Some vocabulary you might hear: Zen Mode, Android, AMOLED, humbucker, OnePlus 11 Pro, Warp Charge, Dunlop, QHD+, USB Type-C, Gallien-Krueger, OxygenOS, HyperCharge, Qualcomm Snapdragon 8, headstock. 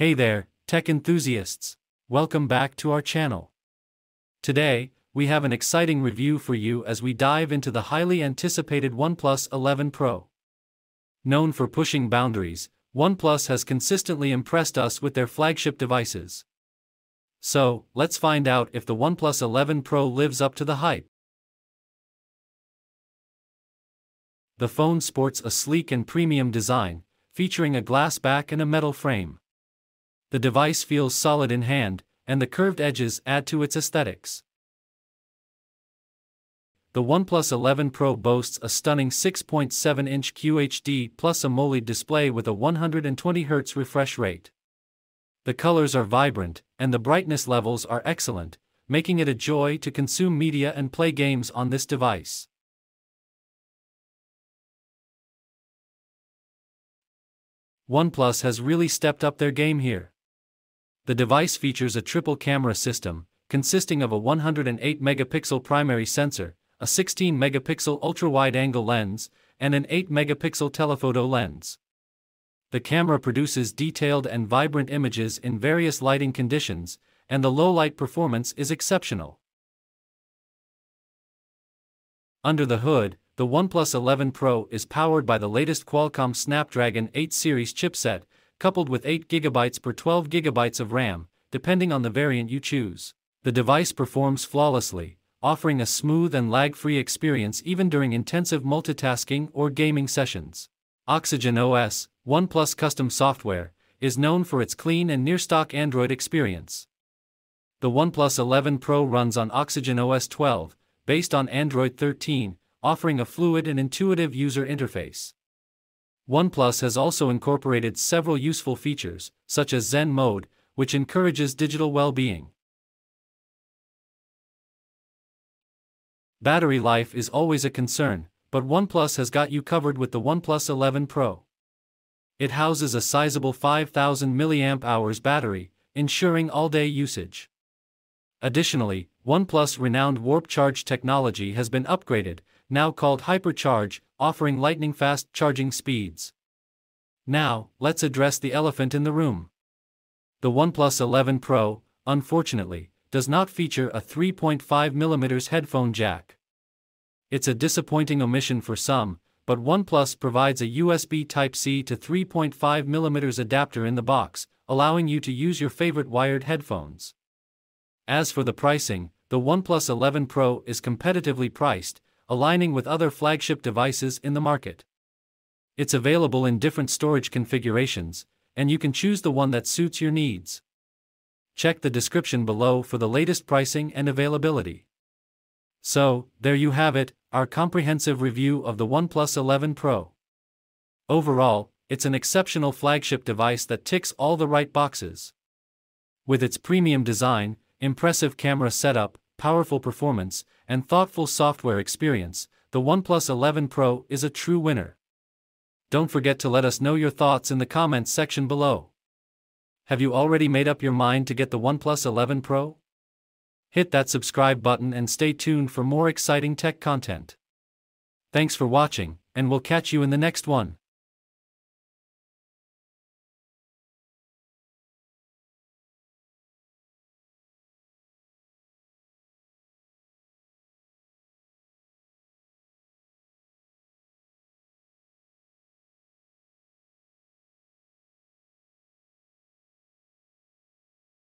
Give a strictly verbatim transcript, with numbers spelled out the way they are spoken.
Hey there, tech enthusiasts! Welcome back to our channel. Today, we have an exciting review for you as we dive into the highly anticipated OnePlus eleven Pro. Known for pushing boundaries, OnePlus has consistently impressed us with their flagship devices. So, let's find out if the OnePlus eleven Pro lives up to the hype. The phone sports a sleek and premium design, featuring a glass back and a metal frame. The device feels solid in hand, and the curved edges add to its aesthetics. The OnePlus eleven Pro boasts a stunning six point seven inch Q H D plus AMOLED display with a one hundred twenty hertz refresh rate. The colors are vibrant, and the brightness levels are excellent, making it a joy to consume media and play games on this device. OnePlus has really stepped up their game here. The device features a triple camera system, consisting of a one hundred eight megapixel primary sensor, a sixteen megapixel ultra-wide-angle lens, and an eight megapixel telephoto lens. The camera produces detailed and vibrant images in various lighting conditions, and the low-light performance is exceptional. Under the hood, the OnePlus eleven Pro is powered by the latest Qualcomm Snapdragon eight series chipset, coupled with eight gigabytes per twelve gigabytes of RAM, depending on the variant you choose. The device performs flawlessly, offering a smooth and lag-free experience even during intensive multitasking or gaming sessions. OxygenOS, OnePlus custom software, is known for its clean and near-stock Android experience. The OnePlus eleven Pro runs on OxygenOS twelve, based on Android thirteen, offering a fluid and intuitive user interface. OnePlus has also incorporated several useful features, such as Zen Mode, which encourages digital well-being. Battery life is always a concern, but OnePlus has got you covered with the OnePlus eleven Pro. It houses a sizable five thousand milliamp hour battery, ensuring all-day usage. Additionally, OnePlus' renowned Warp Charge technology has been upgraded, now called HyperCharge, offering lightning-fast charging speeds. Now, let's address the elephant in the room. The OnePlus eleven Pro, unfortunately, does not feature a three point five millimeter headphone jack. It's a disappointing omission for some, but OnePlus provides a U S B Type C to three point five millimeter adapter in the box, allowing you to use your favorite wired headphones. As for the pricing, the OnePlus eleven Pro is competitively priced, aligning with other flagship devices in the market. It's available in different storage configurations, and you can choose the one that suits your needs. Check the description below for the latest pricing and availability. So, there you have it, our comprehensive review of the OnePlus eleven Pro. Overall, it's an exceptional flagship device that ticks all the right boxes. With its premium design, impressive camera setup, powerful performance, and thoughtful software experience, the OnePlus eleven Pro is a true winner. Don't forget to let us know your thoughts in the comments section below. Have you already made up your mind to get the OnePlus eleven Pro? Hit that subscribe button and stay tuned for more exciting tech content. Thanks for watching, and we'll catch you in the next one.